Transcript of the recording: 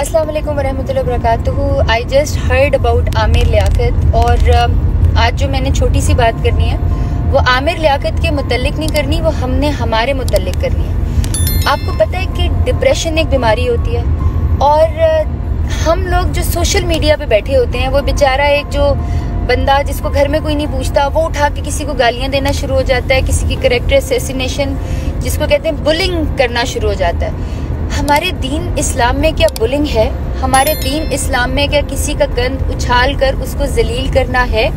अस्सलाम वालेकुम वरहमतुल्लाहि वबरकातुहू। I just heard about Aamir Liaquat और आज जो मैंने छोटी सी बात करनी है वो आमिर लियाकत के मुतल्लिक नहीं करनी, वो हमने हमारे मुतल्लिक करनी है। आपको पता है कि डिप्रेशन एक बीमारी होती है और हम लोग जो सोशल मीडिया पे बैठे होते हैं, वो बेचारा एक जो बंदा जिसको घर में कोई नहीं पूछता, वो उठा के किसी को गालियाँ देना शुरू हो जाता है, किसी की कैरेक्टर असैसिनेशन जिसको कहते हैं बुलिंग करना शुरू हो जाता है। हमारे दीन इस्लाम में क्या बुलिंग है? हमारे दीन इस्लाम में क्या किसी का गंद उछाल कर उसको जलील करना है?